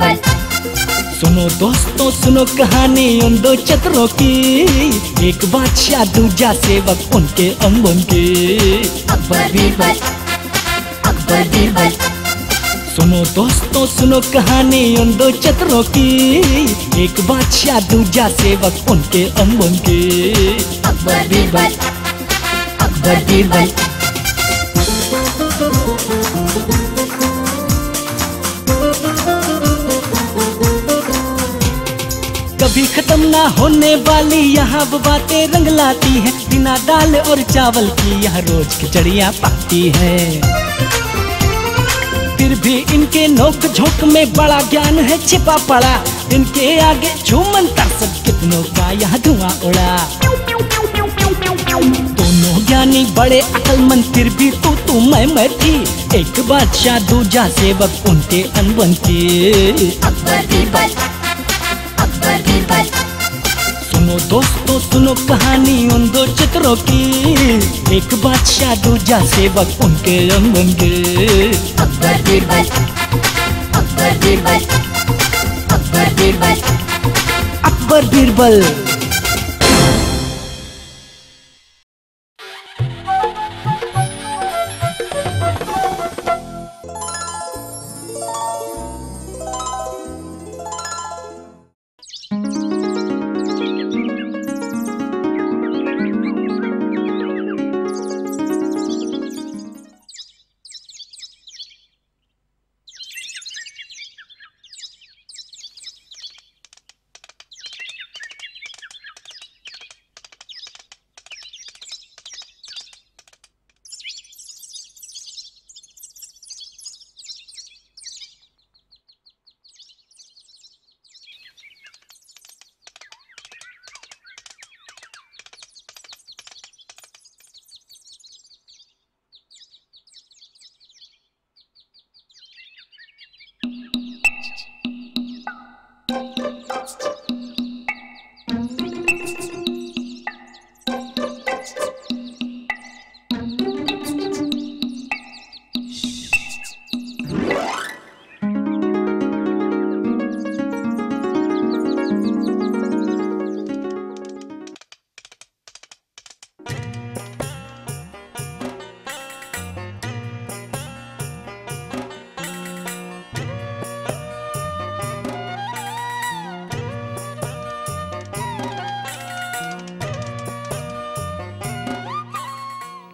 बिरबल। सुनो दोस्तों सुनो कहानी उन दो चतरों की, एक बादशाह दूजा सेवक उनके अम्बन के। अकबर बिरबल, अकबर बिरबल। सुनो दोस्तों सुनो कहानी उन दो चतरों की, एक बादशाह दूजा सेवक उनके अम्बन के। अकबर बिरबल, अकबर बिरबल। कभी खत्म ना होने वाली यहाँ बातें रंग लाती है, बिना दाल और चावल की यहाँ रोज खिचड़ियाँ पकती है। फिर भी इनके नोक झोंक में बड़ा ज्ञान है छिपा पड़ा, इनके आगे झूमन तरसद कितनों का यहाँ धुआं उड़ा। दोनों ज्ञानी बड़े अकलमंद फिर भी तू मैं थी, एक बादशाह दूजा सेवक उनके अनबन के। सुनो दोस्तों सुनो कहानी उन दो चतरों की, एक बादशाह दूजा सेवक उनके अम्बन के। अकबर बिरबल, अकबर बिरबल, अकबर बिरबल, अकबर बिरबल।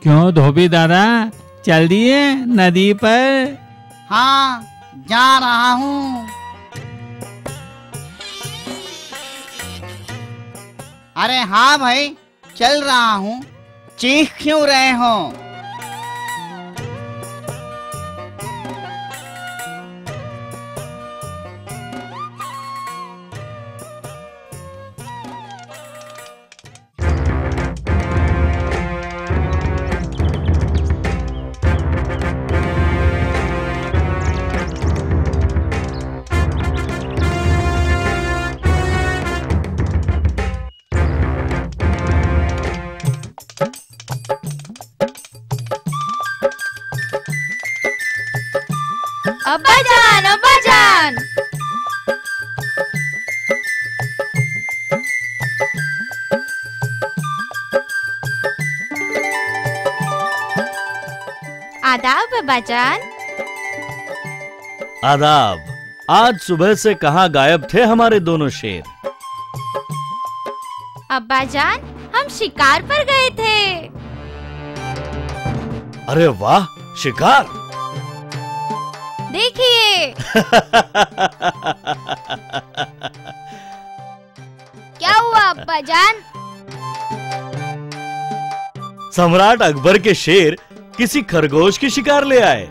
क्यों धोबी दादा चल दिए नदी पर? हाँ जा रहा हूँ। अरे हाँ भाई चल रहा हूँ, चीख क्यों रहे हो? बाजान आदाब। आज सुबह से कहाँ गायब थे हमारे दोनों शेर? अब्बाजान हम शिकार पर गए थे। अरे वाह शिकार, देखिए। क्या हुआ अब्बाजान? सम्राट अकबर के शेर किसी खरगोश की शिकार ले आए।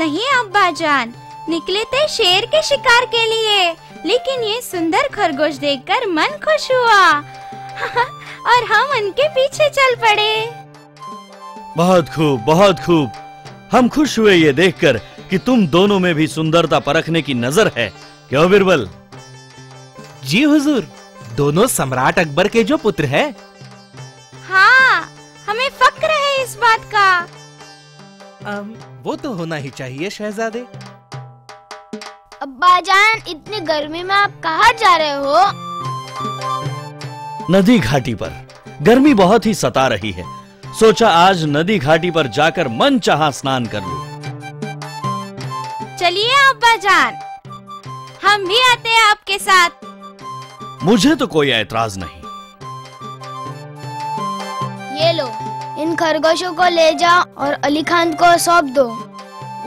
नहीं अब्बाजान, निकले थे शेर के शिकार के लिए, लेकिन ये सुंदर खरगोश देखकर मन खुश हुआ और हम उनके पीछे चल पड़े। बहुत खूब बहुत खूब, हम खुश हुए ये देखकर कि तुम दोनों में भी सुंदरता परखने की नजर है। क्यों बिरबल? जी हुजूर, दोनों सम्राट अकबर के जो पुत्र है। हाँ हमें फक्र है इस बात का। वो तो होना ही चाहिए शहजादे। अब अब्बाजान, इतनी गर्मी में आप कहाँ जा रहे हो? नदी घाटी पर। गर्मी बहुत ही सता रही है, सोचा आज नदी घाटी पर जाकर मन चाहा स्नान कर लूं। चलिए अब्बाजान, हम भी आते हैं आपके साथ। मुझे तो कोई ऐतराज नहीं। ये लो, इन खरगोशों को ले जाओ और अली खान को सौंप दो।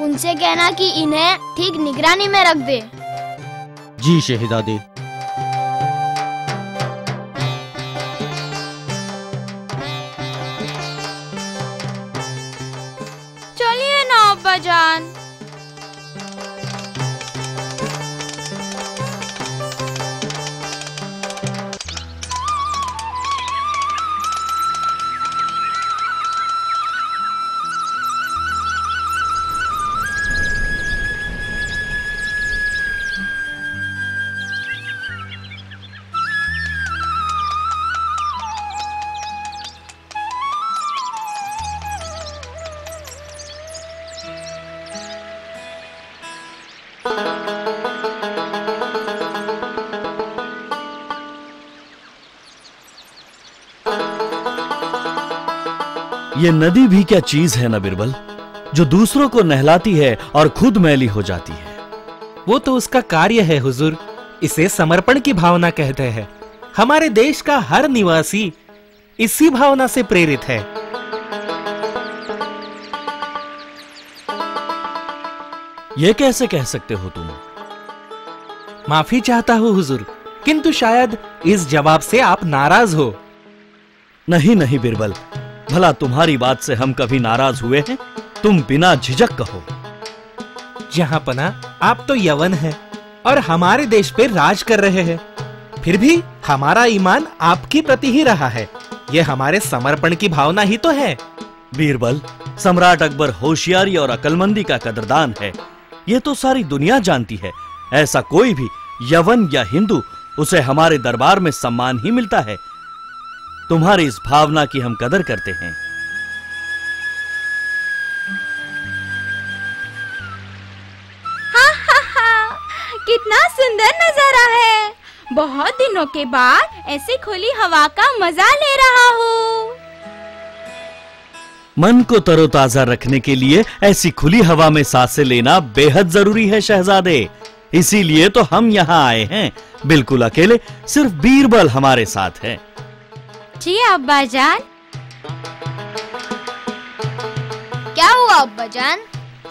उनसे कहना कि इन्हें ठीक निगरानी में रख दे। जी शहजादी। चलिए ना अब्बा जान। ये नदी भी क्या चीज है ना बिरबल, जो दूसरों को नहलाती है और खुद मैली हो जाती है। वो तो उसका कार्य है हुजूर, इसे समर्पण की भावना कहते हैं। हमारे देश का हर निवासी इसी भावना से प्रेरित है। ये कैसे कह सकते हो तुम? माफी चाहता हूँ हुजूर, किंतु शायद इस जवाब से आप नाराज हो। नहीं नहीं बिरबल, भला तुम्हारी बात से हम कभी नाराज हुए हैं? तुम बिना झिझक कहो। जहां पना, आप तो यवन हैं और हमारे देश पे राज कर रहे हैं। फिर भी हमारा ईमान आपके प्रति ही रहा है। यह हमारे समर्पण की भावना ही तो है। बीरबल, सम्राट अकबर होशियारी और अकलमंदी का कदरदान है। ये तो सारी दुनिया जानती है। ऐसा कोई भी यवन या हिंदू, उसे हमारे दरबार में सम्मान ही मिलता है। तुम्हारी इस भावना की हम कदर करते हैं। हा हा हा, कितना सुंदर नजारा है। बहुत दिनों के बाद ऐसी खुली हवा का मजा ले रहा हूँ। मन को तरोताजा रखने के लिए ऐसी खुली हवा में सांसें लेना बेहद जरूरी है शहजादे। इसीलिए तो हम यहाँ आए हैं, बिल्कुल अकेले। सिर्फ बीरबल हमारे साथ है। जी अब्बा जान। क्या हुआ अब्बा जान?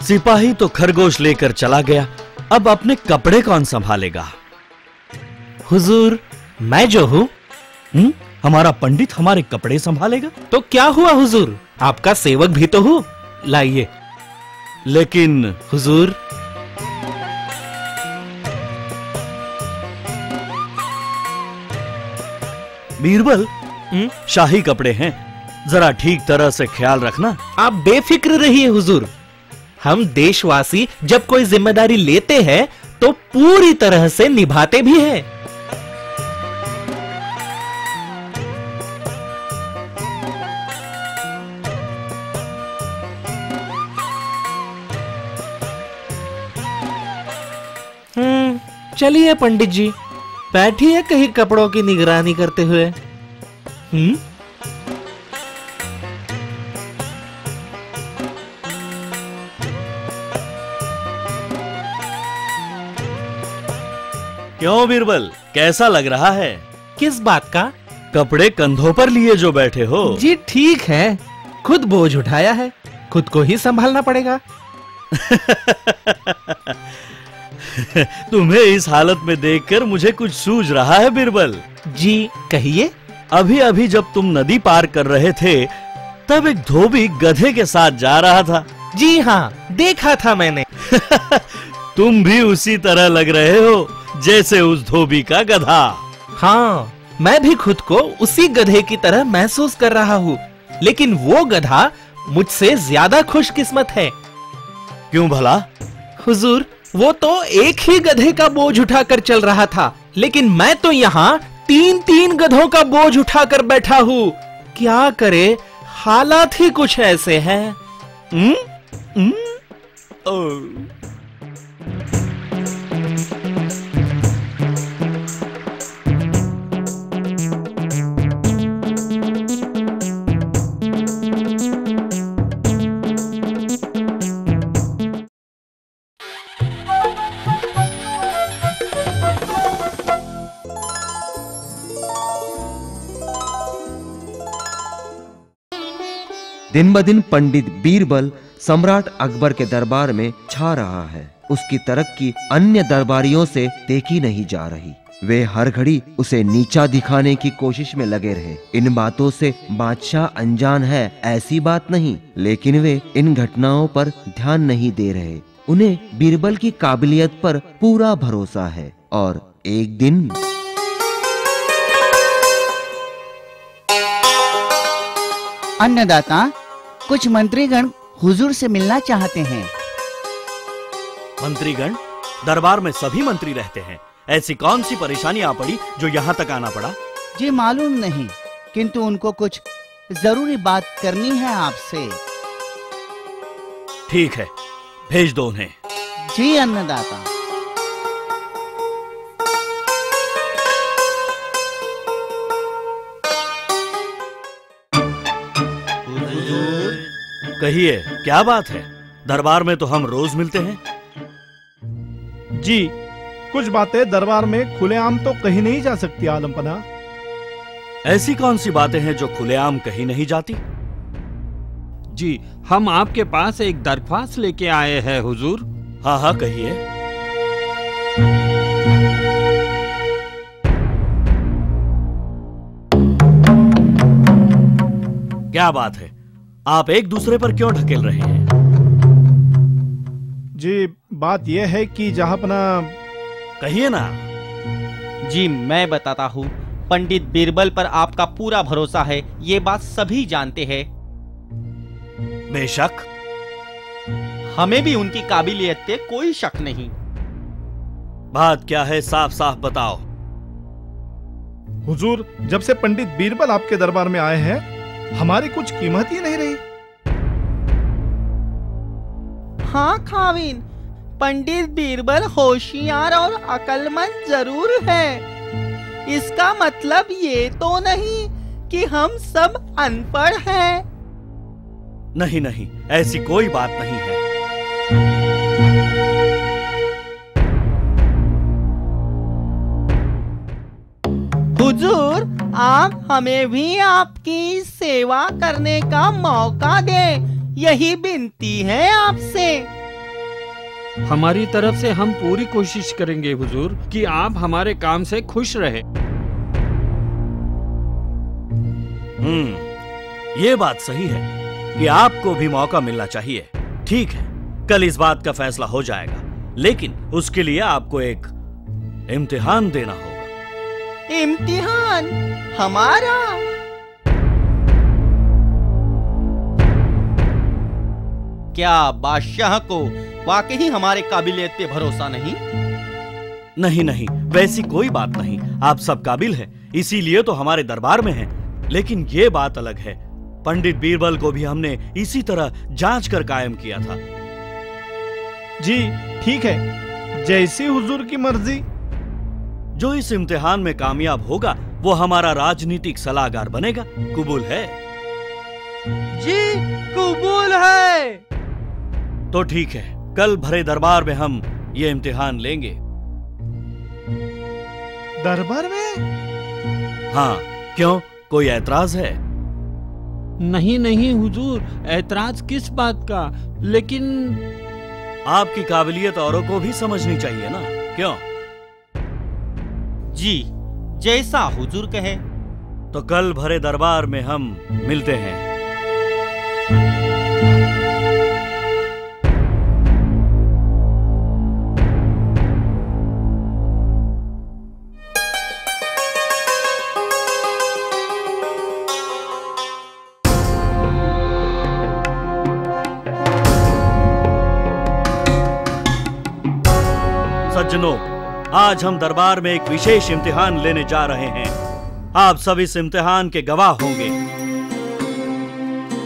सिपाही तो खरगोश लेकर चला गया, अब अपने कपड़े कौन संभालेगा? हुजूर, मैं जो हूँ। हमारा पंडित हमारे कपड़े संभालेगा? तो क्या हुआ हुजूर, आपका सेवक भी तो हूँ। लाइए। लेकिन हुजूर। बीरबल, शाही कपड़े हैं, जरा ठीक तरह से ख्याल रखना। आप बेफिक्र रहिए हुजूर। हम देशवासी जब कोई जिम्मेदारी लेते हैं तो पूरी तरह से निभाते भी हैं। चलिए पंडित जी, बैठिए कहीं कपड़ों की निगरानी करते हुए। क्यों बीरबल, कैसा लग रहा है? किस बात का? कपड़े कंधों पर लिए जो बैठे हो। जी ठीक है, खुद बोझ उठाया है, खुद को ही संभालना पड़ेगा। तुम्हें इस हालत में देखकर मुझे कुछ सूझ रहा है बीरबल। जी कहिए। अभी अभी जब तुम नदी पार कर रहे थे, तब एक धोबी गधे के साथ जा रहा था। जी हाँ, देखा था मैंने। तुम भी उसी तरह लग रहे हो जैसे उस धोबी का गधा। हाँ, मैं भी खुद को उसी गधे की तरह महसूस कर रहा हूँ, लेकिन वो गधा मुझसे ज्यादा खुशकिस्मत है। क्यों भला? हुजूर, वो तो एक ही गधे का बोझ उठाकर चल रहा था, लेकिन मैं तो यहाँ तीन तीन गधों का बोझ उठाकर बैठा हूँ। क्या करे, हालात ही कुछ ऐसे हैं। दिन ब दिन पंडित बीरबल सम्राट अकबर के दरबार में छा रहा है। उसकी तरक्की अन्य दरबारियों से देखी नहीं जा रही। वे हर घड़ी उसे नीचा दिखाने की कोशिश में लगे रहे। इन बातों से बादशाह अनजान है ऐसी बात नहीं, लेकिन वे इन घटनाओं पर ध्यान नहीं दे रहे। उन्हें बीरबल की काबिलियत पर पूरा भरोसा है। और एक दिन अन्नदाता, कुछ मंत्रीगण हुजूर से मिलना चाहते हैं। मंत्रीगण? दरबार में सभी मंत्री रहते हैं, ऐसी कौन सी परेशानी आ पड़ी जो यहाँ तक आना पड़ा? जी मालूम नहीं, किंतु उनको कुछ जरूरी बात करनी है आपसे। ठीक है, भेज दो उन्हें। जी अन्नदाता। कहिए क्या बात है? दरबार में तो हम रोज मिलते हैं। जी, कुछ बातें दरबार में खुलेआम तो कही नहीं जा सकती आलमपना। ऐसी कौन सी बातें हैं जो खुलेआम कही नहीं जाती? जी, हम आपके पास एक दरख्वास्त लेके आए हैं हुजूर। हाँ हाँ कहिए। क्या बात है, आप एक दूसरे पर क्यों ढकेल रहे हैं? जी बात यह है कि जहाँपना। कहिए ना। जी मैं बताता हूँ, पंडित बीरबल पर आपका पूरा भरोसा है, ये बात सभी जानते हैं। बेशक, हमें भी उनकी काबिलियत पे कोई शक नहीं। बात क्या है साफ साफ बताओ। हुजूर, जब से पंडित बीरबल आपके दरबार में आए हैं, हमारी कुछ कीमत ही नहीं रही। हाँ खाविन, पंडित बीरबल होशियार और अकलमंद जरूर है, इसका मतलब ये तो नहीं कि हम सब अनपढ़ हैं। नहीं नहीं, ऐसी कोई बात नहीं है। हुजूर, आप हमें भी आपकी सेवा करने का मौका दें, यही विनती है आपसे। हमारी तरफ से हम पूरी कोशिश करेंगे हुजूर कि आप हमारे काम से खुश रहे। ये बात सही है कि आपको भी मौका मिलना चाहिए। ठीक है, कल इस बात का फैसला हो जाएगा, लेकिन उसके लिए आपको एक इम्तिहान देना होगा। इम्तिहान? हमारा? क्या बादशाह को वाकई हमारे काबिलियत पे भरोसा नहीं? नहीं नहीं, वैसी कोई बात नहीं। आप सब काबिल हैं, इसीलिए तो हमारे दरबार में हैं। लेकिन ये बात अलग है, पंडित बीरबल को भी हमने इसी तरह जांच कर कायम किया था। जी ठीक है, जैसी हुजूर की मर्जी। जो इस इम्तिहान में कामयाब होगा वो हमारा राजनीतिक सलाहकार बनेगा। कबूल है? जी कबूल है। तो ठीक है, कल भरे दरबार में हम ये इम्तिहान लेंगे। दरबार में? हाँ, क्यों, कोई ऐतराज है? नहीं नहीं हुजूर, ऐतराज किस बात का? लेकिन आपकी काबिलियत औरों को भी समझनी चाहिए ना, क्यों? जी जैसा हुजूर कहे। तो कल भरे दरबार में हम मिलते हैं। आज हम दरबार में एक विशेष इम्तिहान लेने जा रहे हैं। आप सब इस इम्तिहान के गवाह होंगे।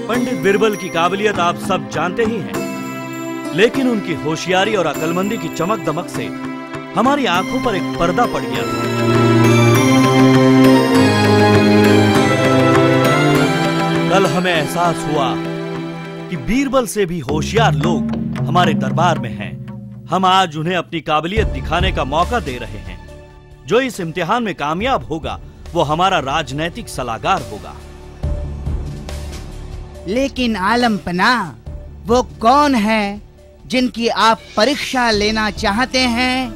पंडित बीरबल की काबिलियत आप सब जानते ही हैं, लेकिन उनकी होशियारी और अकलमंदी की चमक दमक से हमारी आंखों पर एक पर्दा पड़ गया था। कल हमें एहसास हुआ कि बीरबल से भी होशियार लोग हमारे दरबार में हैं। हम आज उन्हें अपनी काबिलियत दिखाने का मौका दे रहे हैं। जो इस इम्तिहान में कामयाब होगा वो हमारा राजनीतिक सलाहकार होगा। लेकिन आलम पना, वो कौन है जिनकी आप परीक्षा लेना चाहते हैं?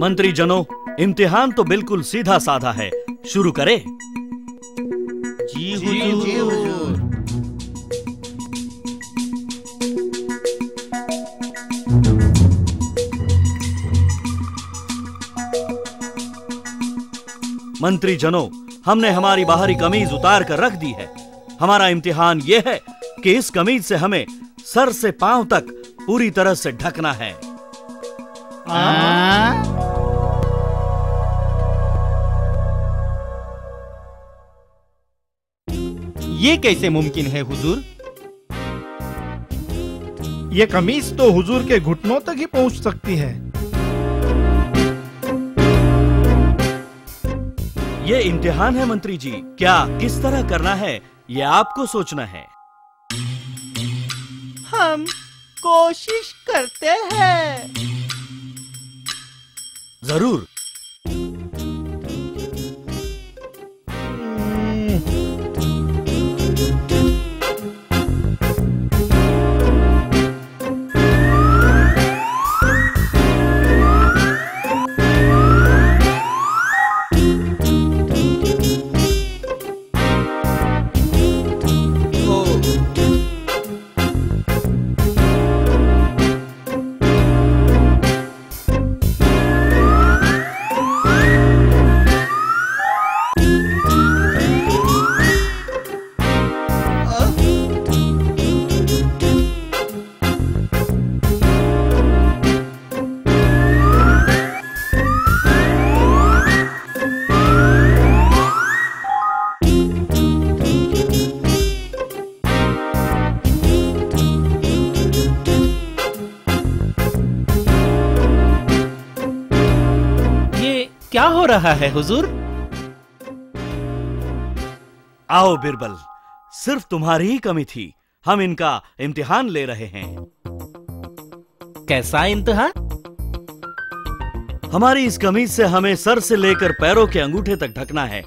मंत्री जनों, इम्तिहान तो बिल्कुल सीधा साधा है, शुरू करें। जी हुजूर। जी हुजूर। मंत्री जनों, हमने हमारी बाहरी कमीज उतार कर रख दी है। हमारा इम्तिहान यह है कि इस कमीज से हमें सर से पांव तक पूरी तरह से ढकना है। ये कैसे मुमकिन है हुजूर? ये कमीज तो हुजूर के घुटनों तक ही पहुंच सकती है। ये इम्तिहान है मंत्री जी, क्या किस तरह करना है ये आपको सोचना है। हम कोशिश करते हैं। जरूर। क्या हो रहा है हुजूर? आओ बिरबल, सिर्फ तुम्हारी ही कमी थी, हम इनका इम्तिहान ले रहे हैं। कैसा इम्तिहान? हमारी इस कमीज से हमें सर से लेकर पैरों के अंगूठे तक ढकना है।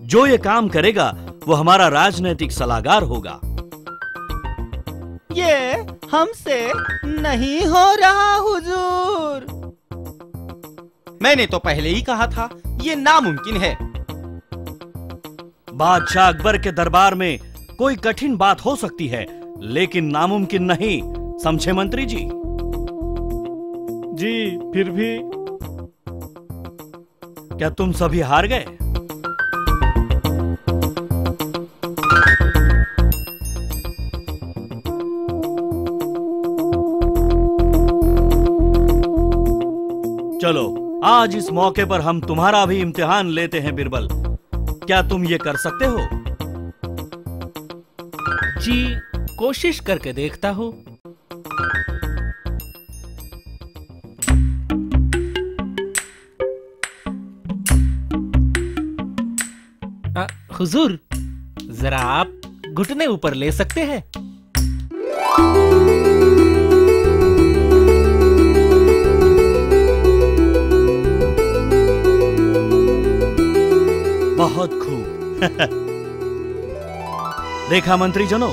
जो ये काम करेगा वो हमारा राजनीतिक सलाहकार होगा। ये हमसे नहीं हो रहा हुजूर। मैंने तो पहले ही कहा था ये नामुमकिन है। बादशाह अकबर के दरबार में कोई कठिन बात हो सकती है, लेकिन नामुमकिन नहीं, समझे मंत्री जी? जी, फिर भी। क्या तुम सभी हार गए? चलो, आज इस मौके पर हम तुम्हारा भी इम्तिहान लेते हैं बिरबल। क्या तुम ये कर सकते हो? जी, कोशिश करके देखता हूं। हुजूर, जरा आप घुटने ऊपर ले सकते हैं? बहुत खूब। देखा मंत्री जनों,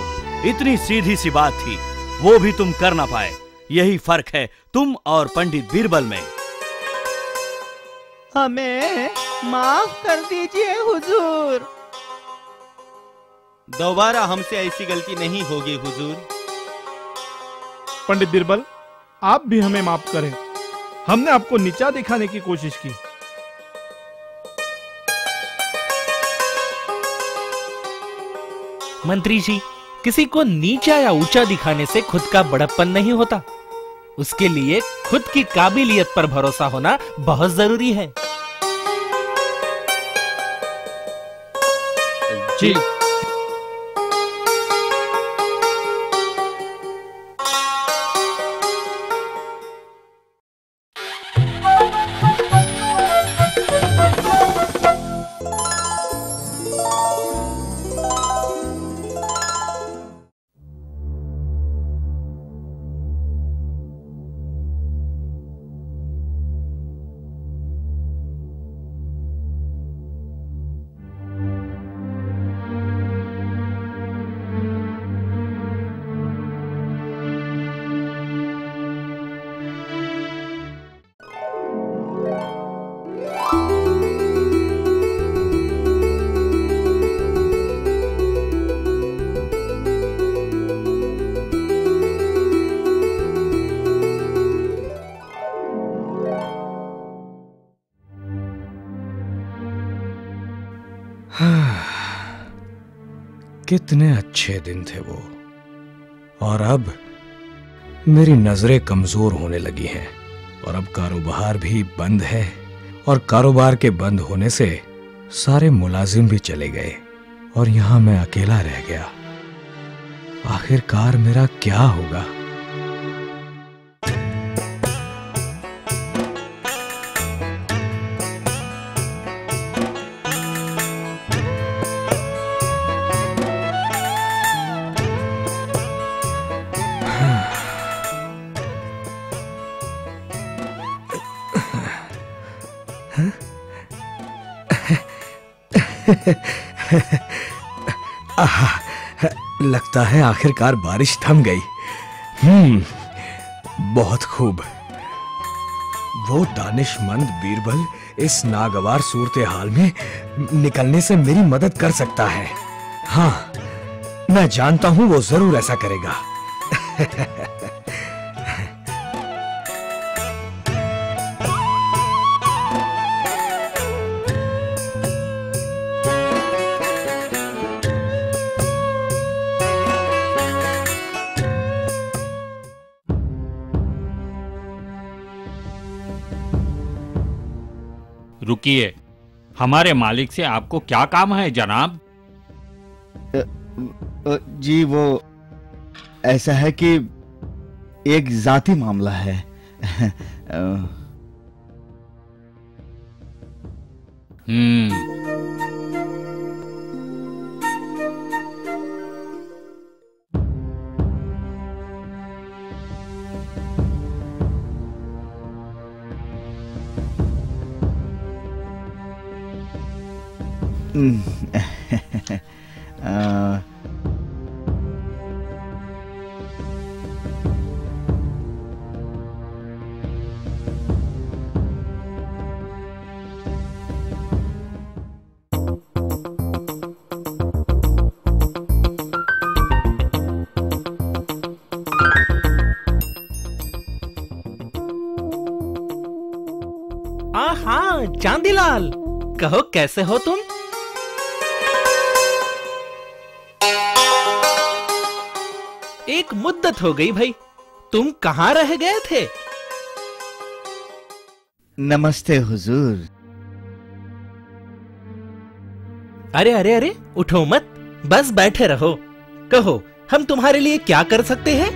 इतनी सीधी सी बात थी, वो भी तुम कर ना पाए। यही फर्क है तुम और पंडित बीरबल में। हमें माफ कर दीजिए हुजूर। दोबारा हमसे ऐसी गलती नहीं होगी हुजूर। पंडित बीरबल, आप भी हमें माफ करें, हमने आपको नीचा दिखाने की कोशिश की। मंत्री जी, किसी को नीचा या ऊंचा दिखाने से खुद का बड़प्पन नहीं होता। उसके लिए खुद की काबिलियत पर भरोसा होना बहुत जरूरी है। जी। कितने अच्छे दिन थे वो, और अब मेरी नजरें कमजोर होने लगी हैं और अब कारोबार भी बंद है और कारोबार के बंद होने से सारे मुलाजिम भी चले गए और यहां मैं अकेला रह गया। आखिरकार मेरा क्या होगा? लगता है आखिरकार बारिश थम गई। बहुत खूब। वो दानिशमंद बीरबल इस नागवार सूरत हाल में निकलने से मेरी मदद कर सकता है। हाँ, मैं जानता हूं वो जरूर ऐसा करेगा। रुकिए, हमारे मालिक से आपको क्या काम है जनाब? जी वो ऐसा है कि एक जाती मामला है। हाँ चांदीलाल, कहो कैसे हो तुम? एक मुद्दत हो गई भाई, तुम कहाँ रह गए थे? नमस्ते हुजूर। अरे अरे अरे उठो मत, बस बैठे रहो। कहो हम तुम्हारे लिए क्या कर सकते हैं?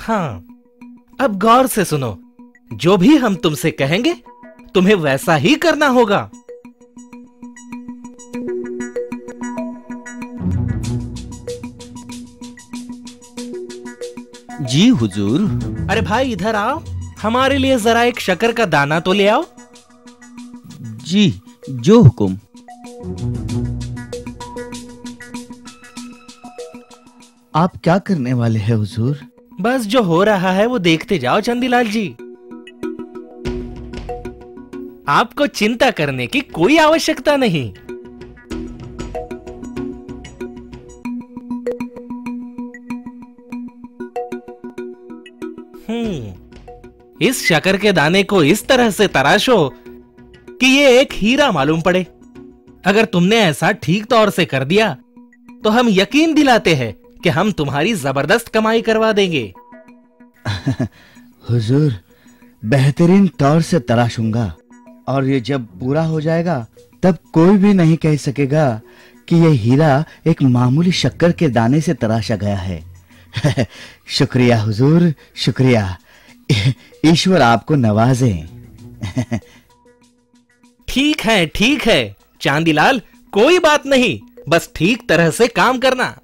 हाँ, अब गौर से सुनो, जो भी हम तुमसे कहेंगे तुम्हें वैसा ही करना होगा। जी हुजूर। अरे भाई इधर आओ, हमारे लिए जरा एक शक्कर का दाना तो ले आओ। जी जो हुकुम। आप क्या करने वाले हैं हुजूर? बस जो हो रहा है वो देखते जाओ चंदीलाल जी, आपको चिंता करने की कोई आवश्यकता नहीं। इस शक्कर के दाने को इस तरह से तराशो कि ये एक हीरा मालूम पड़े। अगर तुमने ऐसा ठीक तौर से कर दिया तो हम यकीन दिलाते हैं कि हम तुम्हारी जबरदस्त कमाई करवा देंगे। हुजूर, बेहतरीन तौर से तराशूंगा और ये जब पूरा हो जाएगा तब कोई भी नहीं कह सकेगा कि यह हीरा एक मामूली शक्कर के दाने से तराशा गया है। शुक्रिया हुजूर, शुक्रिया। ईश्वर आपको नवाजे। ठीक है ठीक है चांदीलाल, कोई बात नहीं, बस ठीक तरह से काम करना।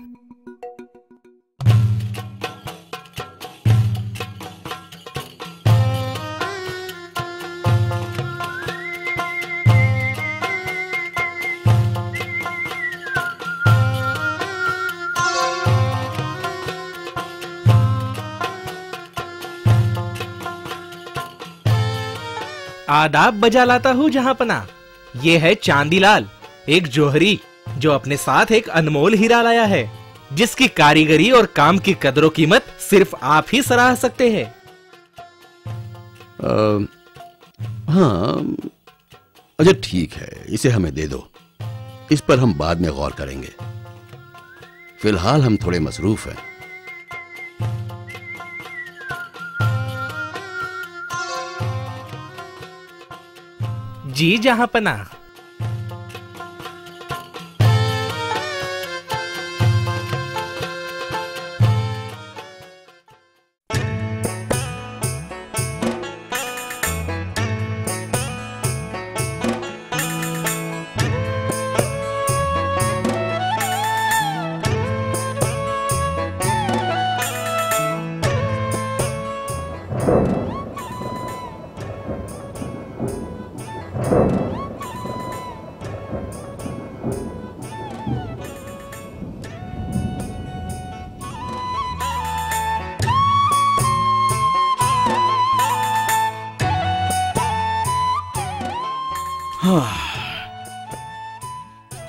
आदाब बजा लाता हूँ जहाँपना, ये है चांदीलाल, एक जोहरी जो अपने साथ एक अनमोल हीरा लाया है। जिसकी कारीगरी और काम की कदरों कीमत सिर्फ आप ही सराह सकते हैं। हाँ अच्छा ठीक है, इसे हमें दे दो, इस पर हम बाद में गौर करेंगे, फिलहाल हम थोड़े मसरूफ हैं। जी जहां पना।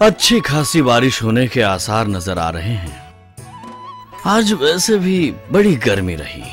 अच्छी खासी बारिश होने के आसार नजर आ रहे हैं। आज वैसे भी बड़ी गर्मी रही।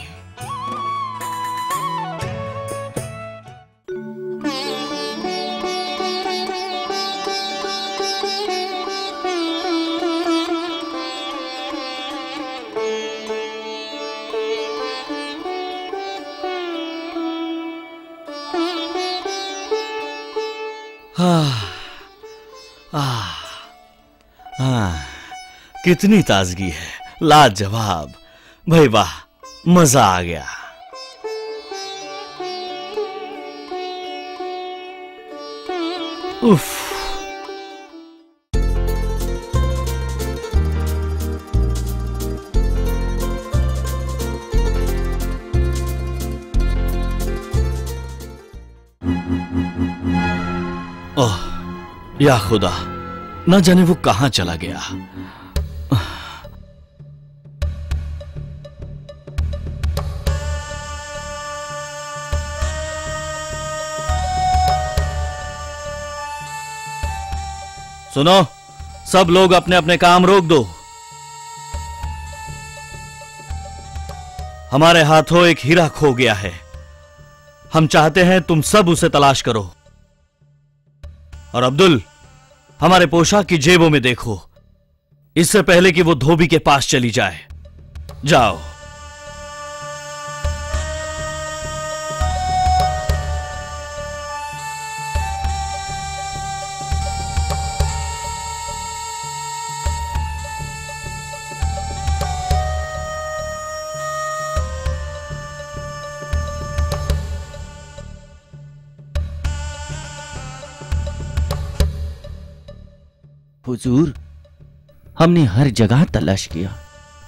कितनी ताजगी है, लाजवाब भाई, वाह मजा आ गया। उफ। ओह या खुदा, ना जाने वो कहां चला गया। सुनो, सब लोग अपने अपने काम रोक दो। हमारे हाथों एक हीरा खो गया है, हम चाहते हैं तुम सब उसे तलाश करो। और अब्दुल, हमारे पोशाक की जेबों में देखो, इससे पहले कि वो धोबी के पास चली जाए। जाओ। हुजूर, हमने हर जगह तलाश किया,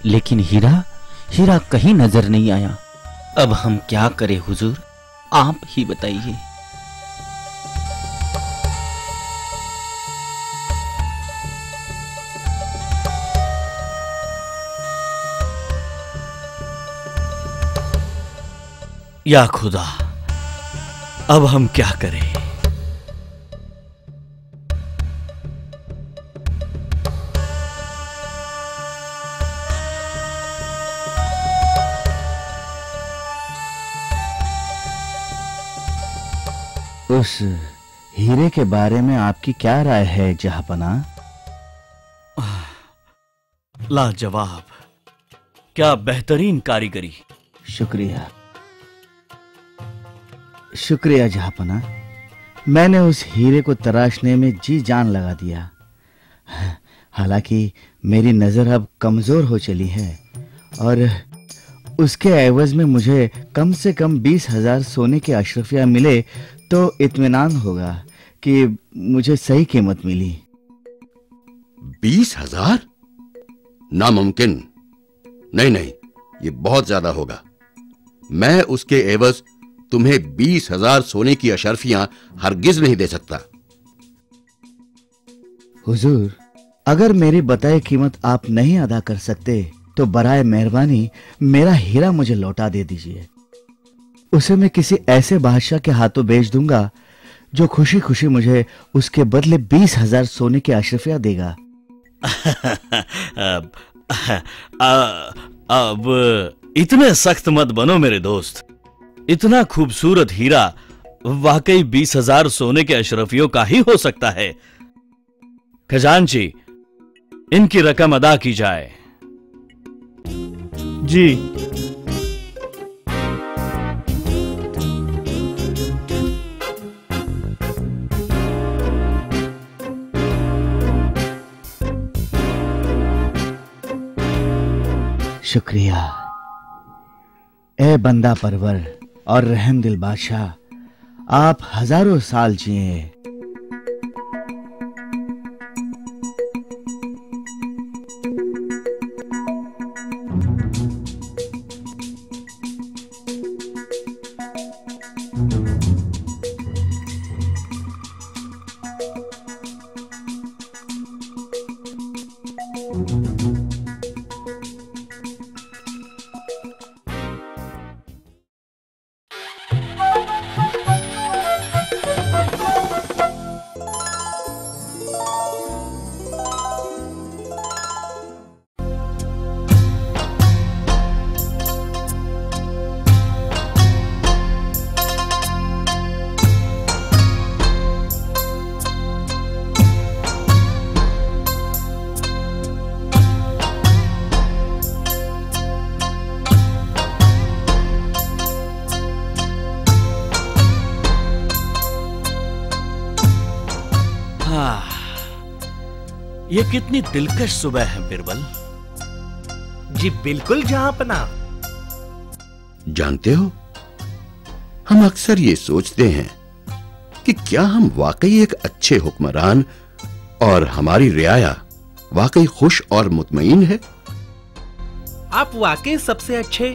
लेकिन हीरा कहीं नजर नहीं आया। अब हम क्या करें हुजूर, आप ही बताइए। या खुदा, अब हम क्या करें। उस हीरे के बारे में आपकी क्या राय है जहांपना? लाजवाब, क्या बेहतरीन कारीगरी। शुक्रिया शुक्रिया जहांपना, मैंने उस हीरे को तराशने में जी जान लगा दिया। हालांकि मेरी नजर अब कमजोर हो चली है और उसके एवज में मुझे कम से कम 20,000 सोने के अशरफिया मिले तो इत्मीनान होगा कि मुझे सही कीमत मिली। 20,000? नामुमकिन, नहीं, ये बहुत ज्यादा होगा। मैं उसके एवज तुम्हें 20,000 सोने की अशरफियां हरगिज नहीं दे सकता। हुजूर, अगर मेरी बताई कीमत आप नहीं अदा कर सकते तो बराए मेहरबानी मेरा हीरा मुझे लौटा दे दीजिए। उसे मैं किसी ऐसे बादशाह के हाथों बेच दूंगा जो खुशी खुशी मुझे उसके बदले 20,000 सोने के अशरफिया देगा। अब इतने सख्त मत बनो मेरे दोस्त। इतना खूबसूरत हीरा वाकई 20,000 सोने के अशरफियों का ही हो सकता है। खजांची, इनकी रकम अदा की जाए। जी। शुक्रिया ए बंदा परवर और रहम दिल बादशाह, आप हजारों साल जिए। ये कितनी दिलकश सुबह है बिरबल जी। बिल्कुल जहांपना। जानते हो, हम अक्सर ये सोचते हैं कि क्या हम वाकई एक अच्छे हुक्मरान और हमारी रियाया वाकई खुश और मुतमईन है। आप वाकई सबसे अच्छे,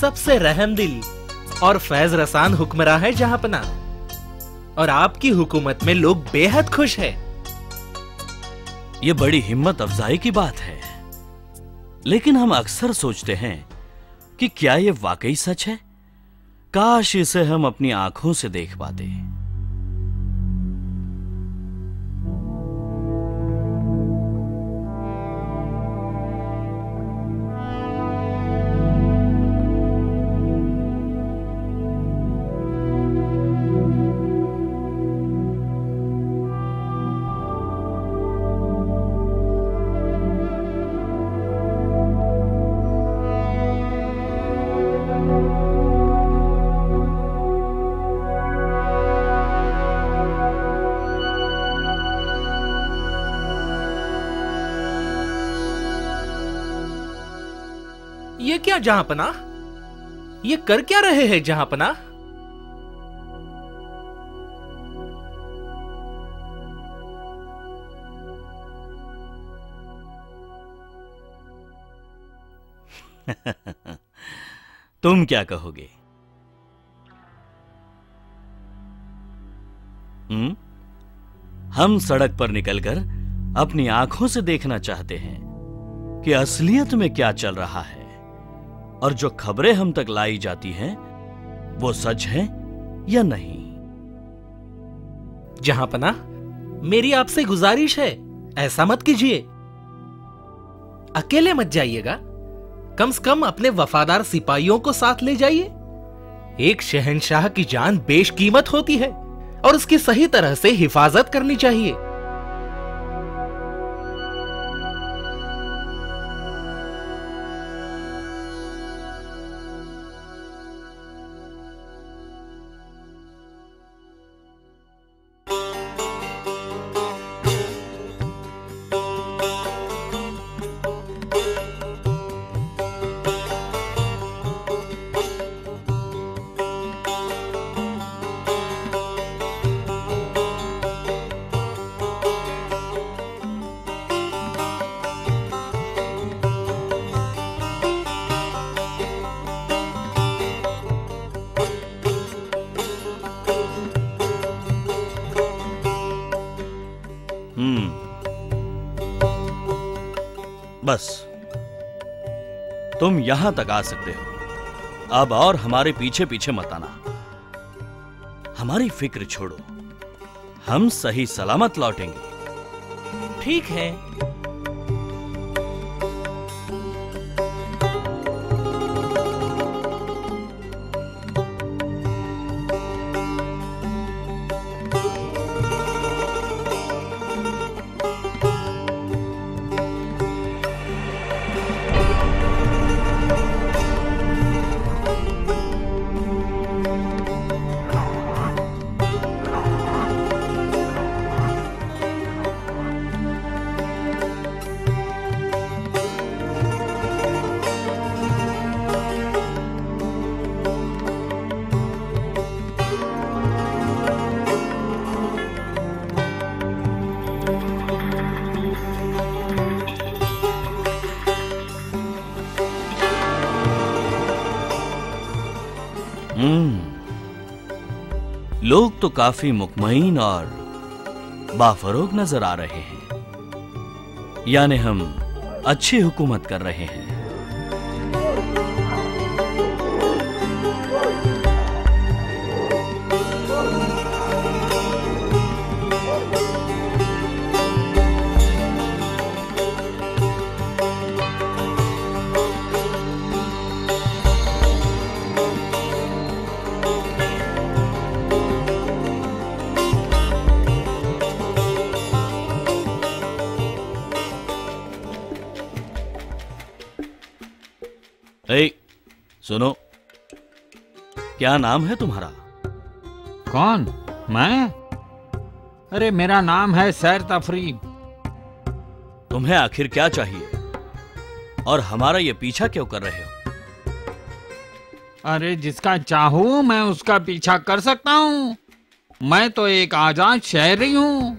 सबसे रहमदिल और फैज रसान हुक्मरान है जहांपना, और आपकी हुकूमत में लोग बेहद खुश हैं। ये बड़ी हिम्मत अफजाई की बात है, लेकिन हम अक्सर सोचते हैं कि क्या ये वाकई सच है। काश इसे हम अपनी आंखों से देख पाते। जहांपना, ये कर क्या रहे हैं जहांपना? तुम क्या कहोगे? हम सड़क पर निकलकर अपनी आंखों से देखना चाहते हैं कि असलियत में क्या चल रहा है, और जो खबरें हम तक लाई जाती हैं वो सच है या नहीं। जहांपना, मेरी आपसे गुजारिश है, ऐसा मत कीजिए। अकेले मत जाइएगा, कम से कम अपने वफादार सिपाहियों को साथ ले जाइए। एक शहंशाह की जान बेशकीमत होती है और उसकी सही तरह से हिफाजत करनी चाहिए। बस, तुम यहां तक आ सकते हो। अब और हमारे पीछे पीछे मत आना। हमारी फिक्र छोड़ो, हम सही सलामत लौटेंगे। ठीक है। लोग तो काफी मुतमईन और बाफरोग नजर आ रहे हैं, यानी हम अच्छी हुकूमत कर रहे हैं। सुनो, क्या नाम है तुम्हारा? कौन? मैं? अरे मेरा नाम है सैयद अफरीदी। तुम्हें आखिर क्या चाहिए और हमारा ये पीछा क्यों कर रहे हो? अरे जिसका चाहूं मैं उसका पीछा कर सकता हूं, मैं तो एक आजाद शहरी हूं।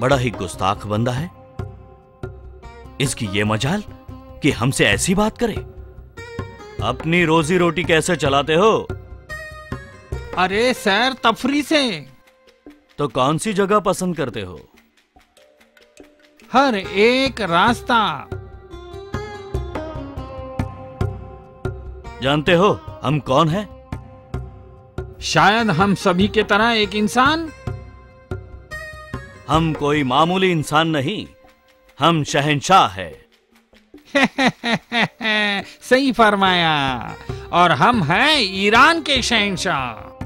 बड़ा ही गुस्ताख बंदा है, इसकी ये मजाल कि हमसे ऐसी बात करे। अपनी रोजी रोटी कैसे चलाते हो? अरे सैर तफरी से। तो कौन सी जगह पसंद करते हो? हर एक रास्ता। जानते हो हम कौन हैं? शायद हम सभी के तरह एक इंसान। हम कोई मामूली इंसान नहीं, हम शहंशाह हैं। सही फरमाया, और हम हैं ईरान के शहंशाह।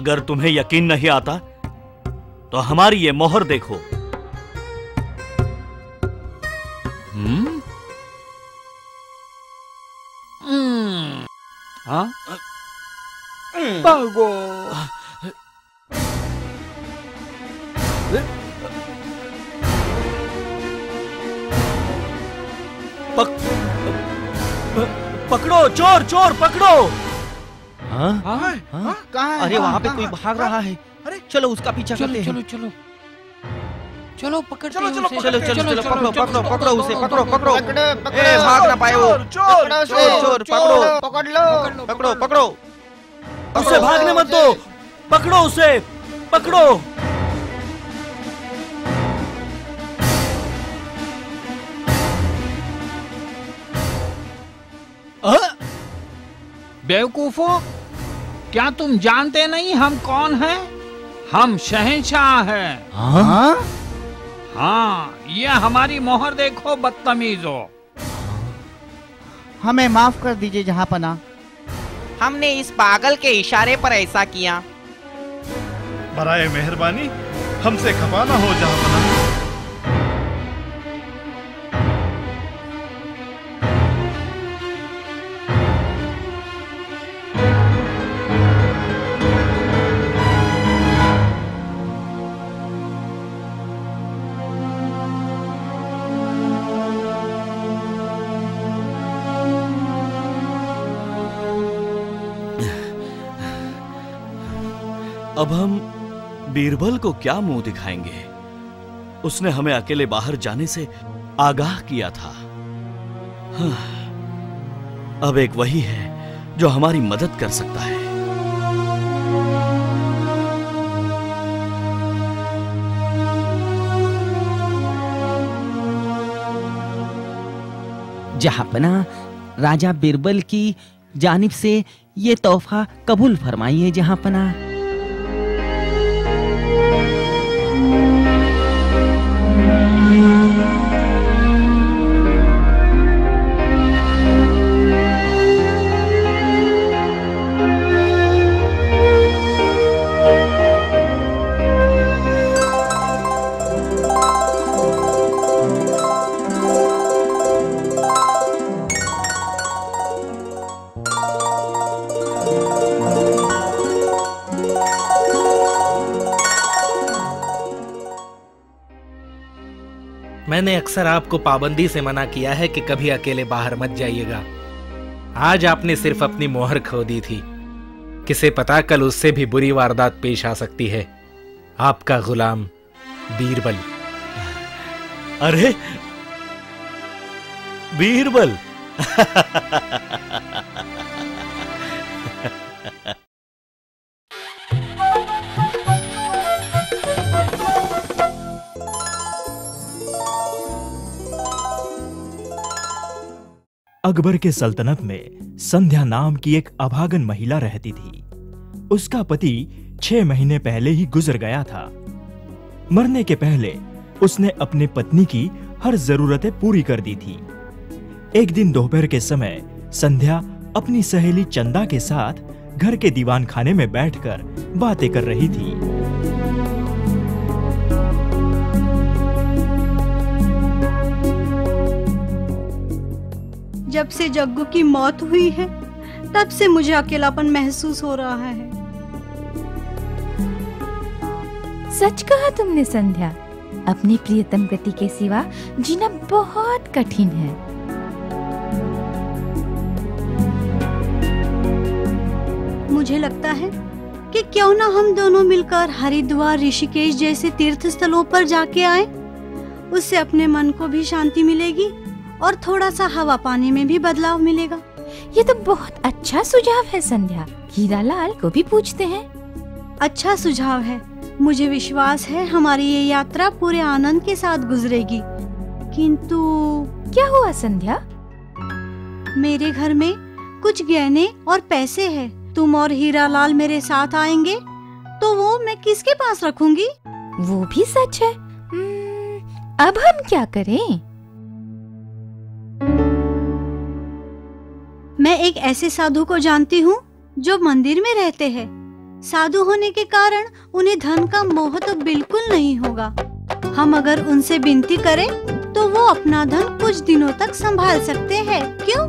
अगर तुम्हें यकीन नहीं आता तो हमारी ये मोहर देखो। हाँ? भागो। पकड़ो चोर, चोर पकड़ो। हाँ? हाँ? हाँ? कहाँ है? अरे वहाँ पे कोई भाग रहा है। अरे चलो उसका पीछा करते हैं। चलो चलो चलो पकड़ते हैं उसे। चलो चलो चलो पकड़ो पकड़ो पकड़ो उसे, पकड़ो पकड़ो। ए भाग ना पाए वो। चोर चोर पकड़ो, पकड़ लो, पकड़ो पकड़ो उसे, भागने मत दो, पकड़ो उसे, पकड़ो। बेवकूफो, क्या तुम जानते नहीं हम कौन हैं? हम शहंशाह हैं। हाँ? हाँ, ये हमारी मोहर देखो बदतमीजो। हमें माफ कर दीजिए जहाँपना, हमने इस पागल के इशारे पर ऐसा किया। बराए मेहरबानी हमसे खफा ना हो जहाँपना। अब हम बीरबल को क्या मुंह दिखाएंगे? उसने हमें अकेले बाहर जाने से आगाह किया था। हाँ, अब एक वही है जो हमारी मदद कर सकता है। जहाँपना, राजा बीरबल की जानिब से ये तोहफा कबूल फरमाइए जहाँपना। मैंने अक्सर आपको पाबंदी से मना किया है कि कभी अकेले बाहर मत जाइएगा। आज आपने सिर्फ अपनी मोहर खो दी थी, किसे पता कल उससे भी बुरी वारदात पेश आ सकती है। आपका गुलाम बीरबल। अरे बीरबल, अकबर के सल्तनत में संध्या नाम की एक अभागन महिला रहती थी। उसका पति 6 महीने पहले ही गुजर गया था। मरने के पहले उसने अपने पत्नी की हर जरूरतें पूरी कर दी थी। एक दिन दोपहर के समय संध्या अपनी सहेली चंदा के साथ घर के दीवान खाने में बैठकर बातें कर रही थी। जब से जग्गू की मौत हुई है तब से मुझे अकेलापन महसूस हो रहा है। सच कहा तुमने संध्या, अपने प्रियतम पति के सिवा जीना बहुत कठिन है। मुझे लगता है कि क्यों ना हम दोनों मिलकर हरिद्वार, ऋषिकेश जैसे तीर्थ स्थलों पर जाके आए। उससे अपने मन को भी शांति मिलेगी और थोड़ा सा हवा पानी में भी बदलाव मिलेगा। ये तो बहुत अच्छा सुझाव है संध्या, हीरालाल को भी पूछते हैं। अच्छा सुझाव है, मुझे विश्वास है हमारी ये यात्रा पूरे आनंद के साथ गुजरेगी। किंतु क्या हुआ संध्या? मेरे घर में कुछ गहने और पैसे हैं। तुम और हीरालाल मेरे साथ आएंगे तो वो मैं किसके पास रखूंगी? वो भी सच है। अब हम क्या करें? मैं एक ऐसे साधु को जानती हूँ जो मंदिर में रहते हैं। साधु होने के कारण उन्हें धन का मोह तो बिल्कुल नहीं होगा। हम अगर उनसे विनती करें तो वो अपना धन कुछ दिनों तक संभाल सकते हैं। क्यों?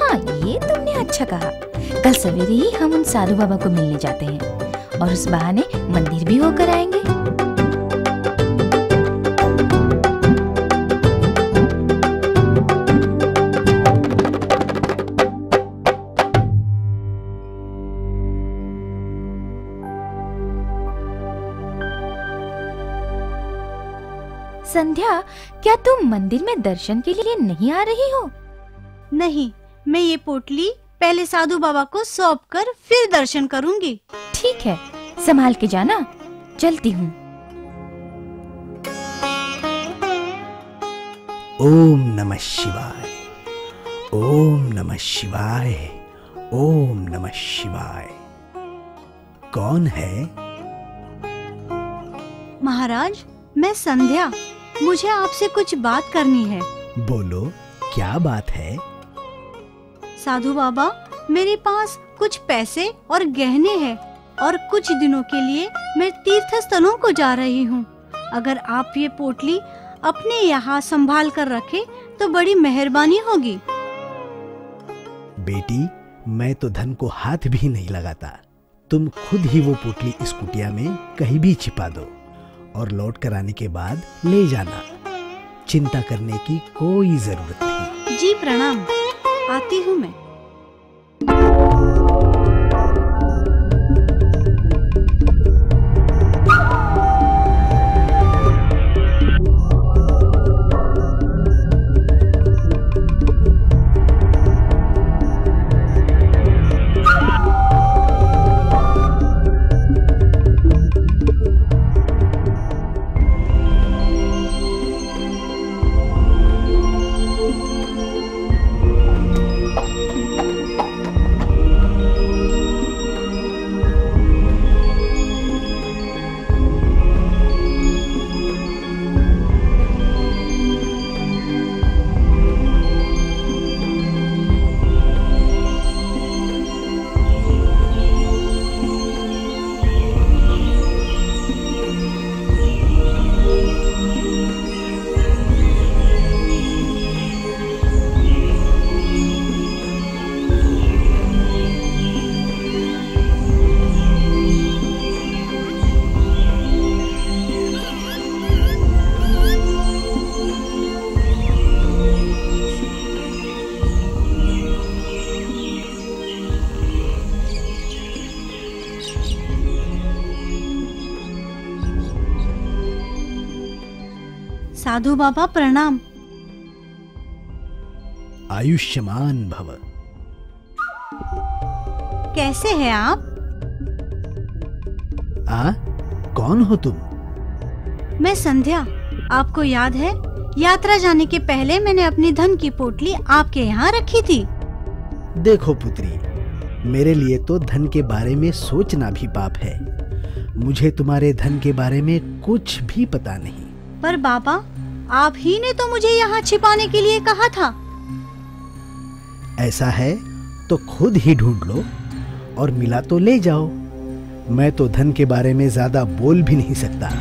हाँ, ये तुमने अच्छा कहा। कल सवेरे ही हम उन साधु बाबा को मिलने जाते हैं और उस बहाने मंदिर भी होकर आएंगे। संध्या, क्या तुम मंदिर में दर्शन के लिए नहीं आ रही हो? नहीं, मैं ये पोटली पहले साधु बाबा को सौंप कर फिर दर्शन करूंगी। ठीक है, संभाल के जाना। चलती हूँ। ओम नमः शिवाय, ओम नमः शिवाय, ओम नमः शिवाय। कौन है? महाराज, मैं संध्या। मुझे आपसे कुछ बात करनी है। बोलो, क्या बात है? साधु बाबा, मेरे पास कुछ पैसे और गहने हैं और कुछ दिनों के लिए मैं तीर्थ स्थलों को जा रही हूँ। अगर आप ये पोटली अपने यहाँ संभाल कर रखें तो बड़ी मेहरबानी होगी। बेटी, मैं तो धन को हाथ भी नहीं लगाता। तुम खुद ही वो पोटली इस कुटिया में कहीं भी छिपा दो और लौट कर आने के बाद ले जाना। चिंता करने की कोई जरूरत नहीं। जी प्रणाम, आती हूँ मैं। साधु बाबा प्रणाम। आयुष्मान भव। कैसे हैं आप? कौन हो तुम? मैं संध्या। आपको याद है, यात्रा जाने के पहले मैंने अपनी धन की पोटली आपके यहाँ रखी थी। देखो पुत्री, मेरे लिए तो धन के बारे में सोचना भी पाप है। मुझे तुम्हारे धन के बारे में कुछ भी पता नहीं। पर बाबा, आप ही ने तो मुझे यहाँ छिपाने के लिए कहा था। ऐसा है तो खुद ही ढूंढ लो और मिला तो ले जाओ। मैं तो धन के बारे में ज्यादा बोल भी नहीं सकता।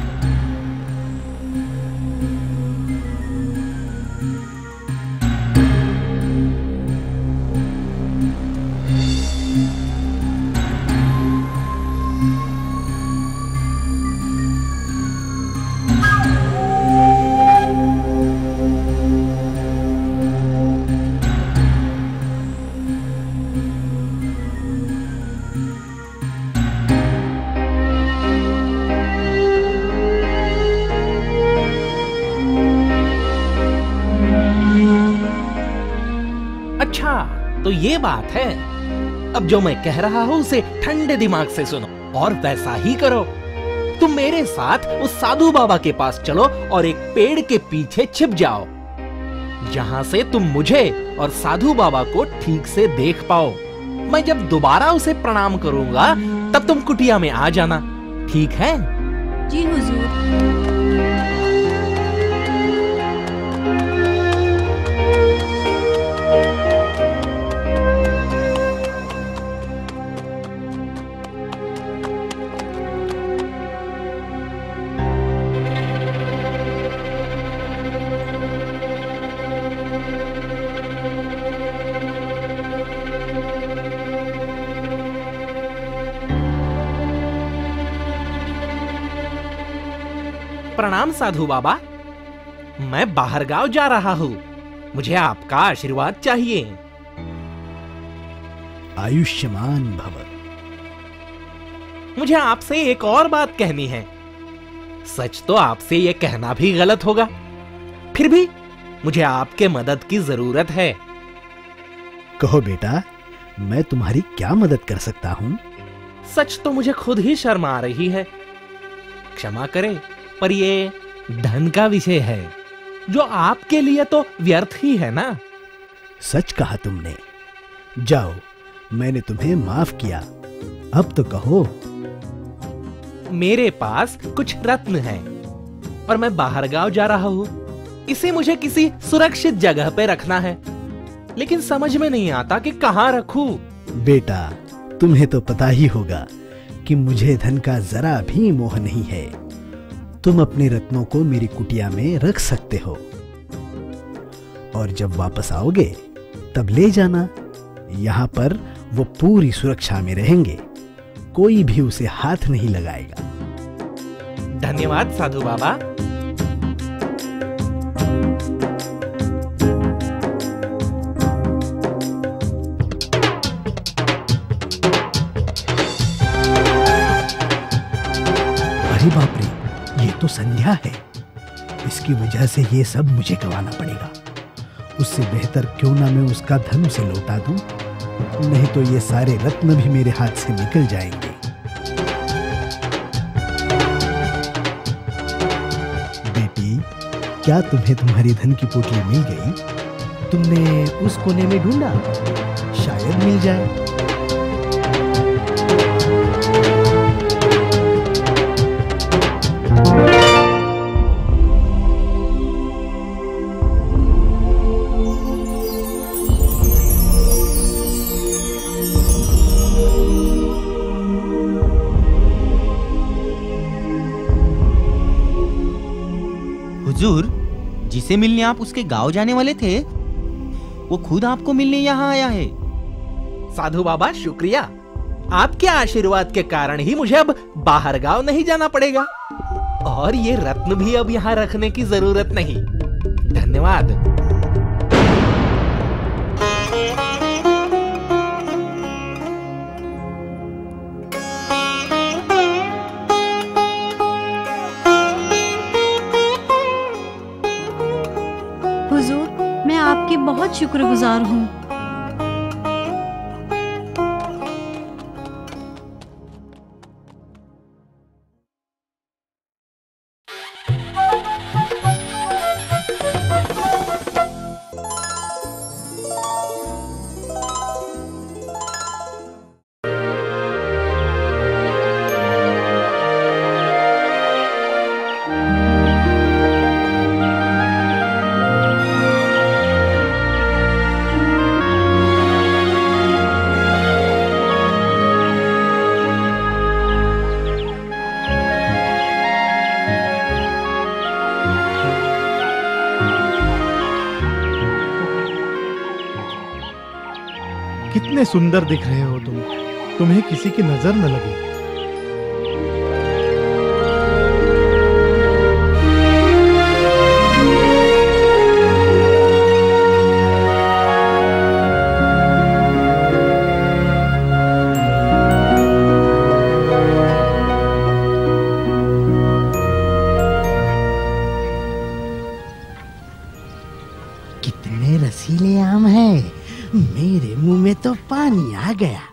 तो ये बात है। अब जो मैं कह रहा हूँ उसे ठंडे दिमाग से सुनो और वैसा ही करो। तुम मेरे साथ उस साधु बाबा के पास चलो और एक पेड़ के पीछे छिप जाओ। यहाँ से तुम मुझे और साधु बाबा को ठीक से देख पाओ। मैं जब दोबारा उसे प्रणाम करूंगा तब तुम कुटिया में आ जाना, ठीक है? जी हुजूर। प्रणाम साधु बाबा, मैं बाहर गांव जा रहा हूँ, मुझे आपका आशीर्वाद चाहिए। आयुष्मान भव। मुझे आपसे एक और बात कहनी है। सच तो आपसे यह कहना भी गलत होगा, फिर भी मुझे आपके मदद की जरूरत है। कहो बेटा, मैं तुम्हारी क्या मदद कर सकता हूँ? सच तो मुझे खुद ही शर्म आ रही है, क्षमा करें, पर ये धन का विषय है जो आपके लिए तो व्यर्थ ही है ना। सच कहा तुमने। जाओ, मैंने तुम्हें माफ किया। अब तो कहो। मेरे पास कुछ रत्न हैं, पर मैं बाहर गांव जा रहा हूँ। इसे मुझे किसी सुरक्षित जगह पे रखना है, लेकिन समझ में नहीं आता कि कहाँ रखूं। बेटा, तुम्हें तो पता ही होगा कि मुझे धन का जरा भी मोह नहीं है। तुम अपने रत्नों को मेरी कुटिया में रख सकते हो और जब वापस आओगे तब ले जाना। यहाँ पर वो पूरी सुरक्षा में रहेंगे, कोई भी उसे हाथ नहीं लगाएगा। धन्यवाद साधु बाबा। अरे बाप रे, तो संध्या है, इसकी वजह से ये सब मुझे गंवाना पड़ेगा। उससे बेहतर क्यों ना मैं उसका धन उसे लौटा दूं, नहीं तो ये सारे रत्न भी मेरे हाथ से निकल जाएंगे। बेटी, क्या तुम्हें तुम्हारी धन की पोटली मिल गई? तुमने उस कोने में ढूंढा, शायद मिल जाए। हुजूर, जिसे मिलने आप उसके गांव जाने वाले थे, वो खुद आपको मिलने यहाँ आया है। साधु बाबा शुक्रिया, आपके आशीर्वाद के कारण ही मुझे अब बाहर गांव नहीं जाना पड़ेगा और ये रत्न भी अब यहाँ रखने की जरूरत नहीं। धन्यवाद। बहुत शुक्रगुजार हूँ। सुंदर दिख रहे हो तुम, तुम्हें किसी की नजर न लगे। कितने रसीले आम हैं, मेरे मुंह में तो पानी आ गया।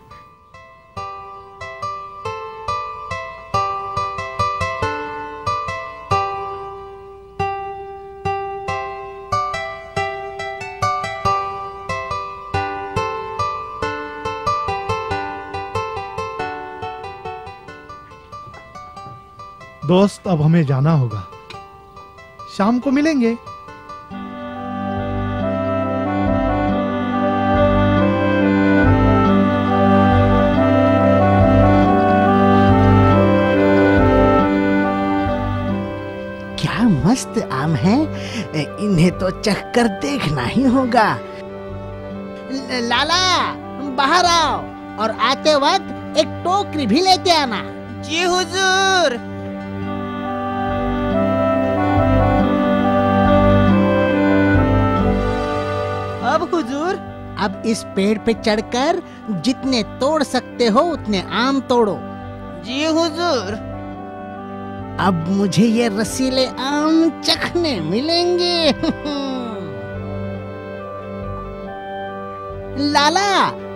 दोस्त, अब हमें जाना होगा, शाम को मिलेंगे। मस्त आम है, इन्हें तो चखकर देखना ही होगा। लाला बाहर आओ और आते वक्त एक टोकरी भी लेते आना। जी हुजूर। अब हुजूर, अब इस पेड़ पे चढ़कर जितने तोड़ सकते हो उतने आम तोड़ो। जी हुजूर। अब मुझे ये रसीले आम चखने मिलेंगे। लाला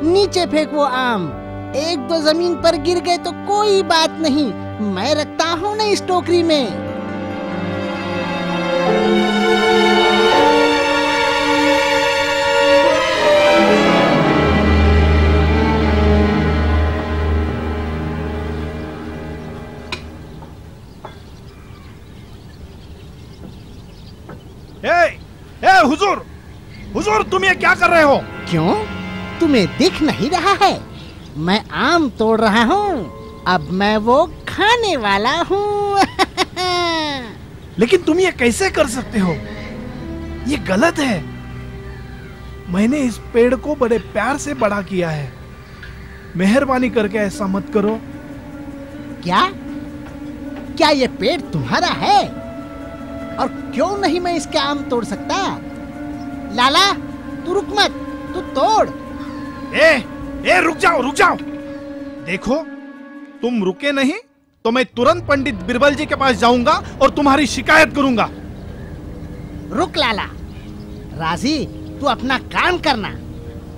नीचे फेंक वो आम, एक दो जमीन पर गिर गए तो कोई बात नहीं, मैं रखता हूँ ना इस टोकरी में। हुजूर, हुजूर तुम ये क्या कर रहे हो? क्यों, तुम्हें दिख नहीं रहा है? मैं आम तोड़ रहा हूँ, अब मैं वो खाने वाला हूँ। लेकिन तुम ये कैसे कर सकते हो? ये गलत है। मैंने इस पेड़ को बड़े प्यार से बड़ा किया है, मेहरबानी करके ऐसा मत करो। क्या क्या ये पेड़ तुम्हारा है? और क्यों नहीं मैं इसके आम तोड़ सकता? लाला तू रुक मत, तू तोड़। ए रुक जाओ, रुक जाओ। देखो, तुम रुके नहीं तो मैं तुरंत पंडित बिरबल जी के पास जाऊंगा और तुम्हारी शिकायत करूंगा। रुक लाला, राजी तू अपना काम करना,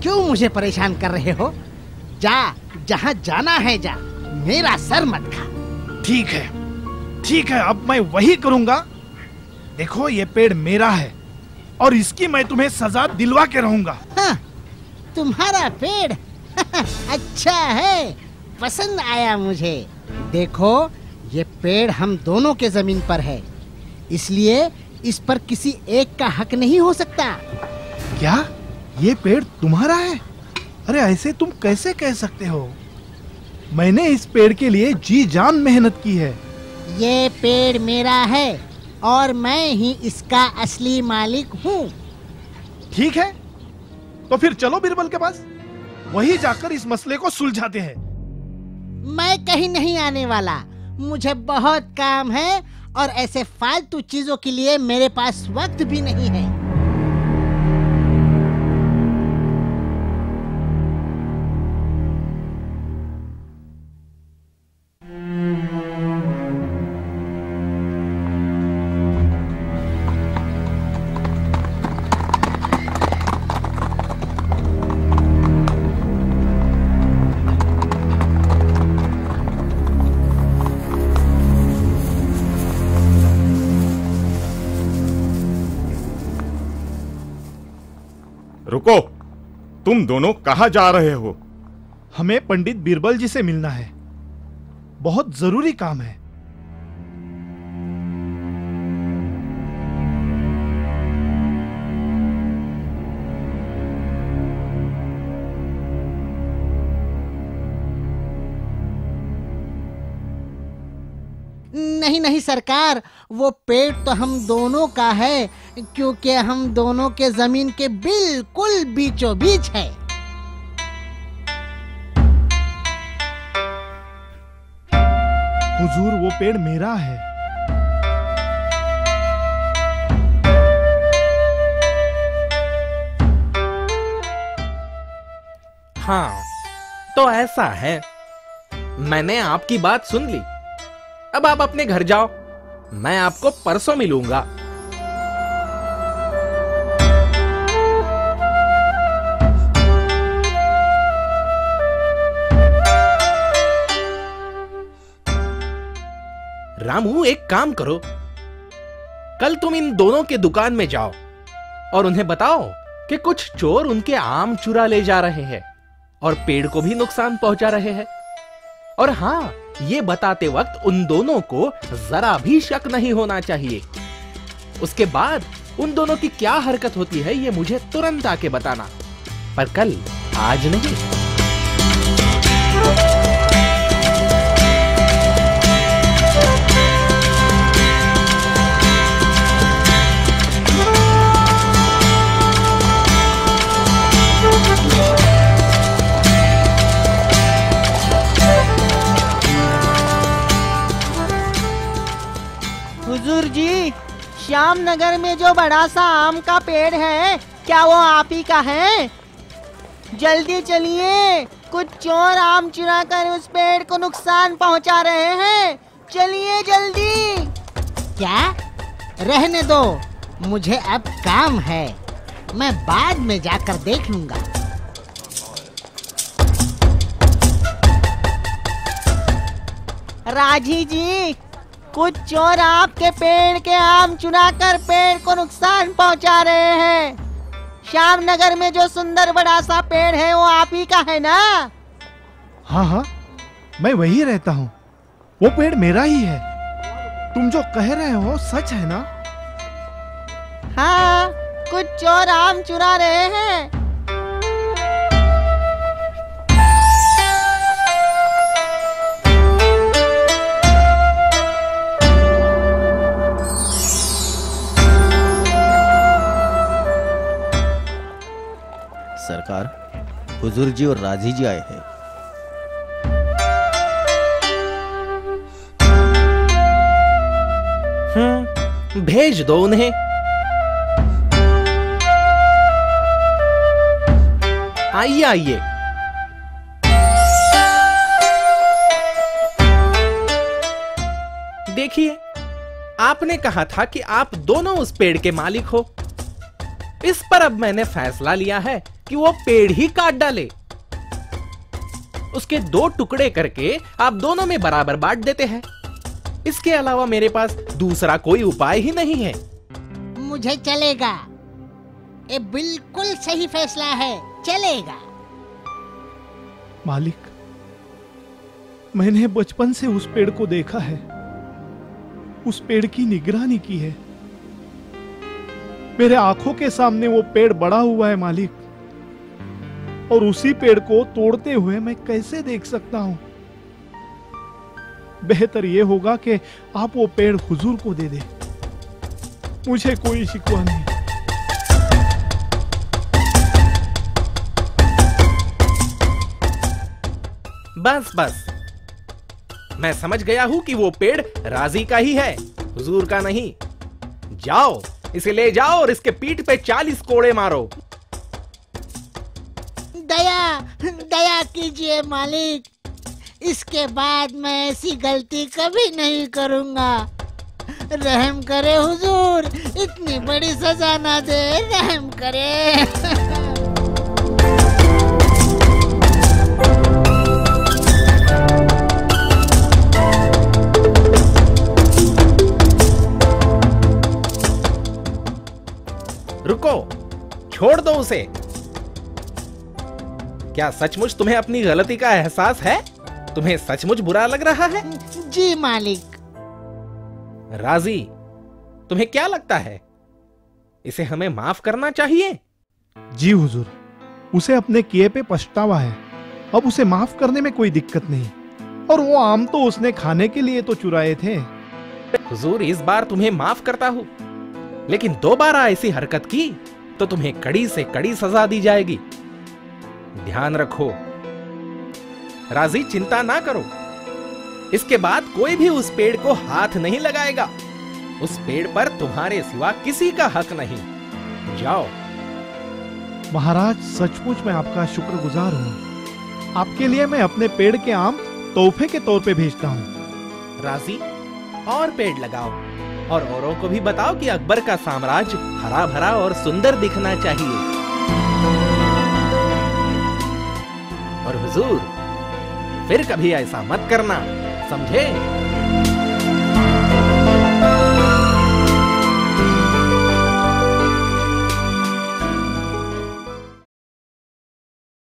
क्यों मुझे परेशान कर रहे हो? जा, जहां जाना है जा, मेरा सर मत खा। ठीक है, अब मैं वही करूंगा। देखो, ये पेड़ मेरा है और इसकी मैं तुम्हें सजा दिलवा के रहूंगा। हाँ, तुम्हारा पेड़ अच्छा है, पसंद आया मुझे। देखो, ये पेड़ हम दोनों के जमीन पर है, इसलिए इस पर किसी एक का हक नहीं हो सकता। क्या ये पेड़ तुम्हारा है? अरे ऐसे तुम कैसे कह सकते हो? मैंने इस पेड़ के लिए जी जान मेहनत की है। ये पेड़ मेरा है और मैं ही इसका असली मालिक हूँ। ठीक है, तो फिर चलो बिरबल के पास, वहीं जाकर इस मसले को सुलझाते हैं। मैं कहीं नहीं आने वाला, मुझे बहुत काम है और ऐसे फालतू चीजों के लिए मेरे पास वक्त भी नहीं है। रुको, तुम दोनों कहाँ जा रहे हो? हमें पंडित बीरबल जी से मिलना है, बहुत जरूरी काम है। नहीं नहीं सरकार, वो पेट तो हम दोनों का है, क्योंकि हम दोनों के जमीन के बिल्कुल बीचों बीच है। हुजूर, वो पेड़ मेरा है। हाँ तो ऐसा है, मैंने आपकी बात सुन ली। अब आप अपने घर जाओ, मैं आपको परसों मिलूंगा। रामू, एक काम करो, कल तुम इन दोनों के दुकान में जाओ और उन्हें बताओ कि कुछ चोर उनके आम चुरा ले जा रहे हैं और पेड़ को भी नुकसान पहुंचा रहे हैं। और हाँ, ये बताते वक्त उन दोनों को जरा भी शक नहीं होना चाहिए। उसके बाद उन दोनों की क्या हरकत होती है ये मुझे तुरंत आके बताना, पर कल, आज नहीं। हुजूर जी, श्याम नगर में जो बड़ा सा आम का पेड़ है, क्या वो आप ही का है? जल्दी चलिए, कुछ चोर आम चुरा कर उस पेड़ को नुकसान पहुंचा रहे हैं। चलिए जल्दी। क्या? रहने दो, मुझे अब काम है, मैं बाद में जाकर देख लूंगा। राजी जी, कुछ चोर आपके पेड़ के आम चुराकर पेड़ को नुकसान पहुंचा रहे हैं। श्याम नगर में जो सुंदर बड़ा सा पेड़ है, वो आप ही का है ना? हाँ हाँ, मैं वही रहता हूँ, वो पेड़ मेरा ही है। तुम जो कह रहे हो सच है ना? हाँ, कुछ चोर आम चुरा रहे हैं। सरकार, हुजूर जी और राजी जी आए हैं। भेज दो उन्हें। आइए आइए। देखिए, आपने कहा था कि आप दोनों उस पेड़ के मालिक हो। इस पर अब मैंने फैसला लिया है कि वो पेड़ ही काट डाले। उसके दो टुकड़े करके आप दोनों में बराबर बांट देते हैं। इसके अलावा मेरे पास दूसरा कोई उपाय ही नहीं है। मुझे चलेगा, ये बिल्कुल सही फैसला है, चलेगा। मालिक, मैंने बचपन से उस पेड़ को देखा है, उस पेड़ की निगरानी की है। मेरे आंखों के सामने वो पेड़ बड़ा हुआ है मालिक, और उसी पेड़ को तोड़ते हुए मैं कैसे देख सकता हूं? बेहतर यह होगा कि आप वो पेड़ हुजूर को दे दें, मुझे कोई शिकवा नहीं। बस बस, मैं समझ गया हूं कि वो पेड़ राजी का ही है, हुजूर का नहीं। जाओ, इसे ले जाओ और इसके पीठ पे 40 कोड़े मारो। दया दया कीजिए मालिक, इसके बाद मैं ऐसी गलती कभी नहीं करूंगा। रहम करे हुजूर, इतनी बड़ी सजा ना दे, रहम करे। रुको, छोड़ दो उसे, क्या सचमुच तुम्हें अपनी गलती का एहसास है? तुम्हें सचमुच बुरा लग रहा है? जी मालिक। राजी, तुम्हें क्या लगता है, इसे हमें माफ करना चाहिए? जी हुजूर, उसे अपने किए पे पछतावा है, अब उसे माफ करने में कोई दिक्कत नहीं। और वो आम तो उसने खाने के लिए तो चुराए थे। हुजूर, इस बार तुम्हें माफ करता हूँ, लेकिन दोबारा ऐसी हरकत की तो तुम्हें कड़ी से कड़ी सजा दी जाएगी। ध्यान रखो राजी, चिंता ना करो। इसके बाद कोई भी उस पेड़ को हाथ नहीं लगाएगा। उस पेड़ पर तुम्हारे सिवा किसी का हक नहीं। जाओ। महाराज, सचमुच मैं आपका शुक्रगुजार हूँ। आपके लिए मैं अपने पेड़ के आम तोहफे के तौर पे भेजता हूँ। राजी, और पेड़ लगाओ और औरों को भी बताओ कि अकबर का साम्राज्य हरा भरा और सुंदर दिखना चाहिए। और हुजूर, फिर कभी ऐसा मत करना, समझे?